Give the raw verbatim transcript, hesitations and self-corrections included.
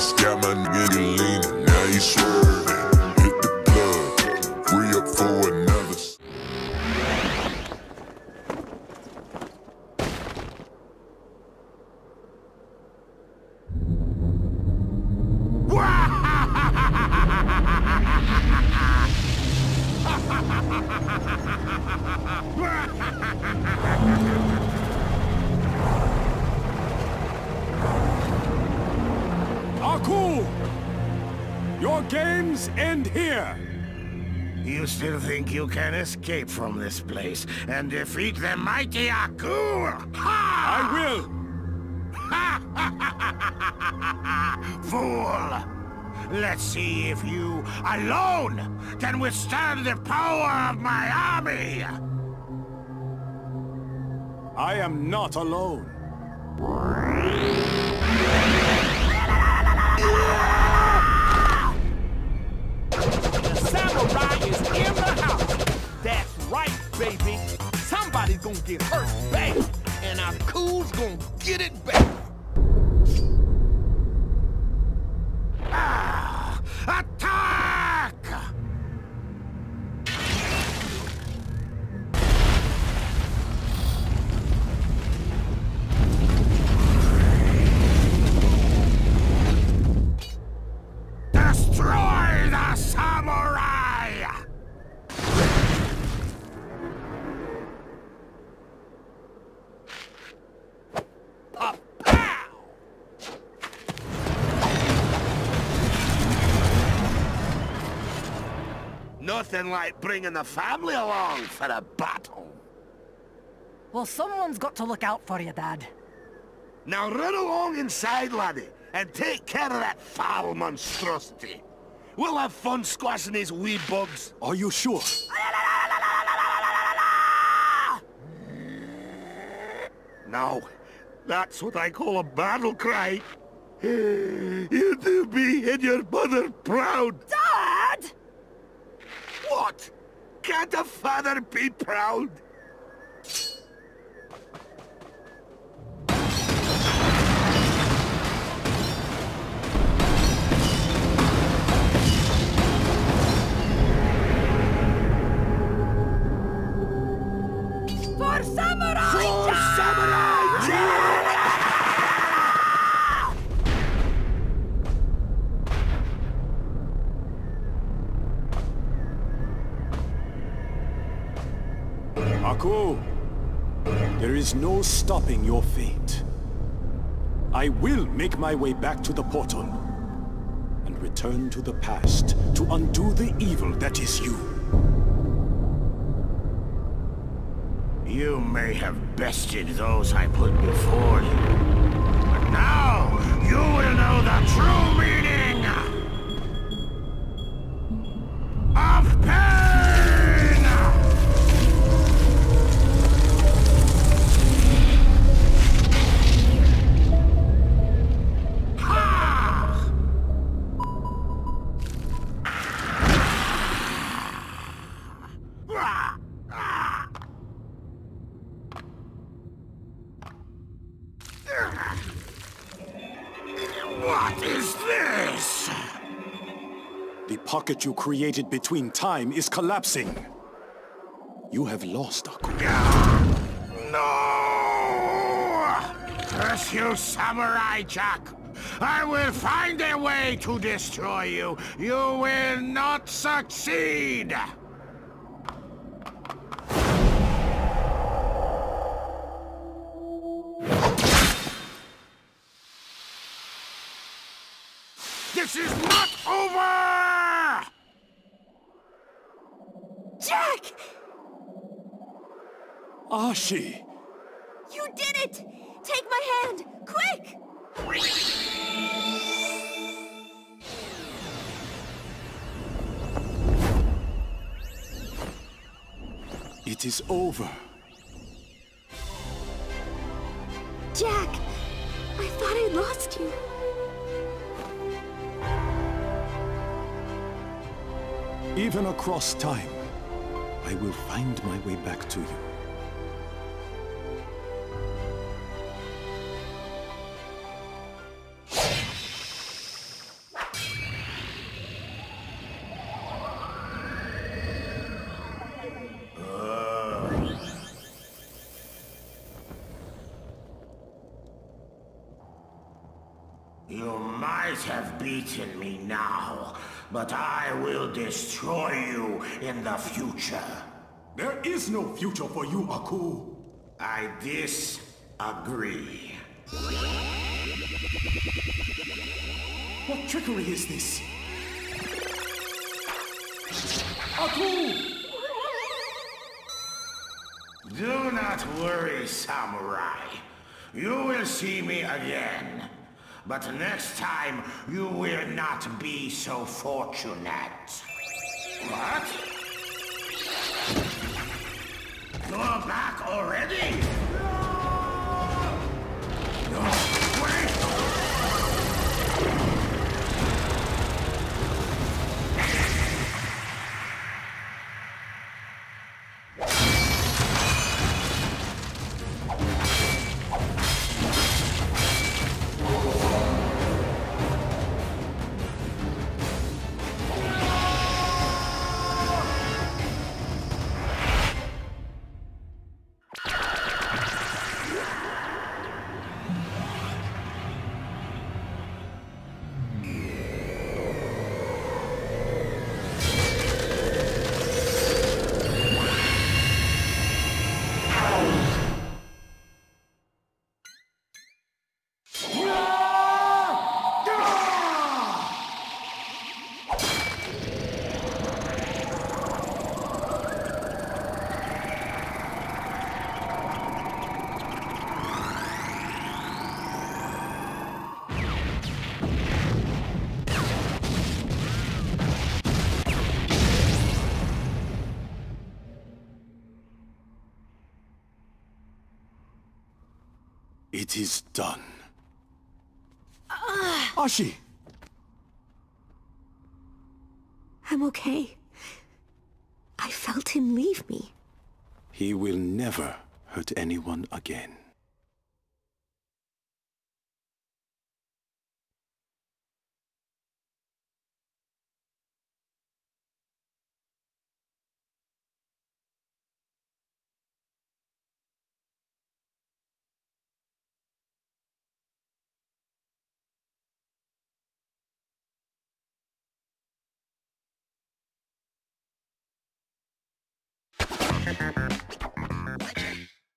Ace got my nigga leaning, now he swerving. Hit the plug, free up for another. Aku! Your games end here! You still think you can escape from this place and defeat the mighty Aku? Ha! I will! Fool! Let's see if you, alone, can withstand the power of my army! I am not alone. The samurai is in the house. That's right, baby. Somebody's gonna get hurt, baby. And our cool's gonna get it back. Ah, attack! Nothing like bringing the family along for the battle. Well, someone's got to look out for you, Dad. Now run along inside, laddie, and take care of that foul monstrosity. We'll have fun squashing these wee bugs. Are you sure? No, that's what I call a battle cry. You do me and your mother proud. Dad! What? Can't a father be proud? For samurai! For samurai! Aku, there is no stopping your fate. I will make my way back to the portal and return to the past to undo the evil that is you. You may have bested those I put before you, but now you will know the true meaning of pain! What is this? The pocket you created between time is collapsing. You have lost, Aku. No! Curse you, Samurai Jack! I will find a way to destroy you. You will not succeed! This is not over! Jack! Ashi! You did it! Take my hand, quick! It is over. Jack, I thought I lost you. Even across time, I will find my way back to you. You might have beaten me now, but I will destroy you in the future. There is no future for you, Aku. I disagree. What trickery is this? Aku! Do not worry, samurai. You will see me again. But next time, you will not be so fortunate. What? You're back already? No! Wait! It is done. Uh, Ashi! I'm okay. I felt him leave me. He will never hurt anyone again. Thank you.